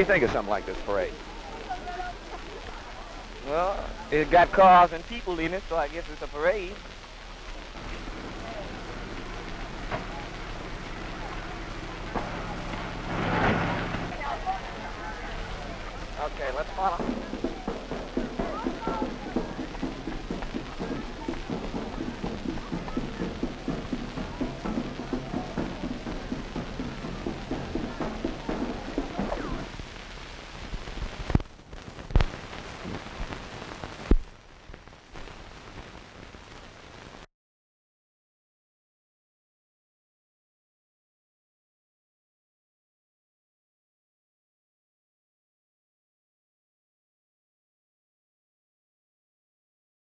do you think of something like this parade? Well, it got cars and people in it, so I guess it's a parade. Okay, let's follow.